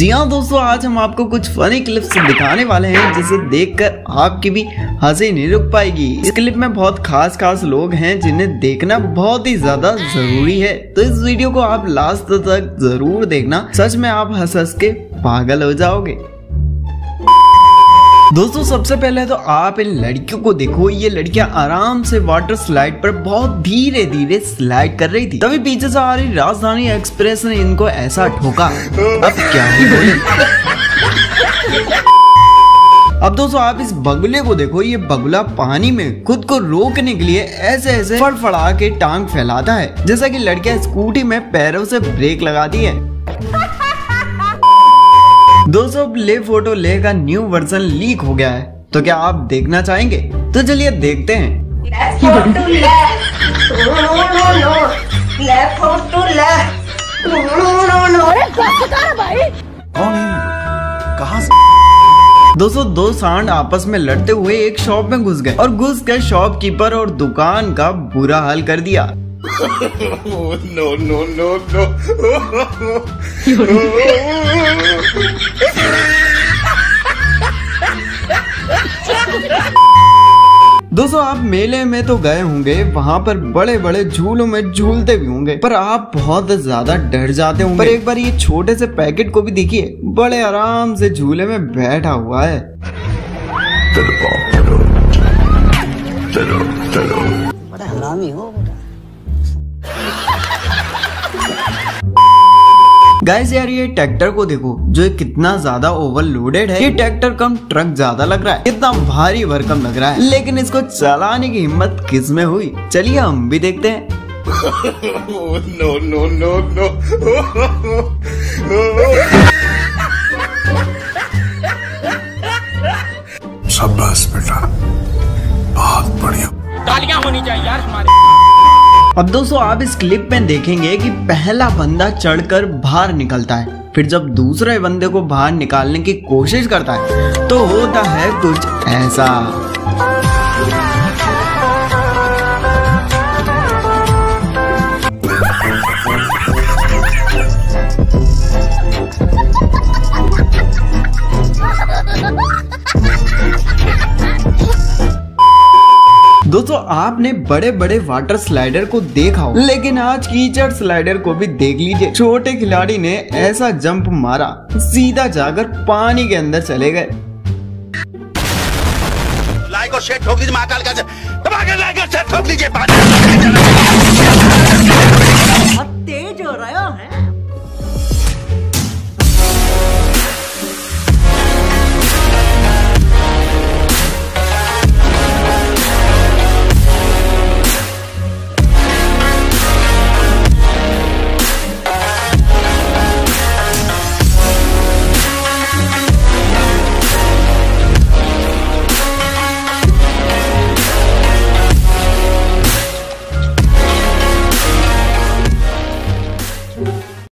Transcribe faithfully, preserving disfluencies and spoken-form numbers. जी हाँ दोस्तों, आज हम आपको कुछ फनी क्लिप्स दिखाने वाले हैं जिसे देखकर आपकी भी हंसी नहीं रुक पाएगी। इस क्लिप में बहुत खास खास लोग हैं जिन्हें देखना बहुत ही ज्यादा जरूरी है, तो इस वीडियो को आप लास्ट तक जरूर देखना। सच में आप हंस हंस के पागल हो जाओगे। दोस्तों सबसे पहले तो आप इन लड़कियों को देखो। ये लड़कियां आराम से वाटर स्लाइड पर बहुत धीरे धीरे स्लाइड कर रही थी, तभी पीछे से आ रही राजधानी एक्सप्रेस ने इनको ऐसा ठोका, अब क्या ही बोले। अब दोस्तों आप इस बगुले को देखो। ये बगुला पानी में खुद को रोकने के लिए ऐसे ऐसे फड़फड़ा के टांग फैलाता है, जैसा कि लड़कियां स्कूटी में पैरों से ब्रेक लगाती है। दोस्तों ले फोटो ले का न्यू वर्जन लीक हो गया है, तो क्या आप देखना चाहेंगे? तो चलिए देखते हैं। दोस्तों दो सांड आपस में लड़ते हुए एक शॉप में घुस गए और घुस के शॉपकीपर और दुकान का बुरा हाल कर दिया। No no no no. दोस्तों आप मेले में तो गए होंगे, वहाँ पर बड़े बड़े झूलों में झूलते भी होंगे, पर आप बहुत ज्यादा डर जाते होंगे। पर एक बार ये छोटे से पैकेट को भी देखिए, बड़े आराम से झूले में बैठा हुआ है। चलो चलो चलो, बड़ा हरामी हो। गाइस यार ये ट्रैक्टर को देखो जो कितना ज्यादा ओवरलोडेड है। ये ट्रैक्टर कम ट्रक ज्यादा लग रहा है, कितना भारी भरकम लग रहा है, लेकिन इसको चलाने की हिम्मत किस में हुई। चलिए हम भी देखते हैं। नो नो नो नो, शाबाश बेटा, बहुत बढ़िया, तालियां होनी चाहिए यार हमारे। अब दोस्तों आप इस क्लिप में देखेंगे कि पहला बंदा चढ़कर बाहर निकलता है, फिर जब दूसरे बंदे को बाहर निकालने की कोशिश करता है तो होता है कुछ ऐसा। दोस्तों आपने बड़े बड़े वाटर स्लाइडर को देखा हो, लेकिन आज कीचड़ स्लाइडर को भी देख लीजिए। छोटे खिलाड़ी ने ऐसा जंप मारा, सीधा जाकर पानी के अंदर चले गए। लाइक और शेयर ठोक दीजिए, महाकाल का दबा के लाइक और शेयर ठोक दीजिए।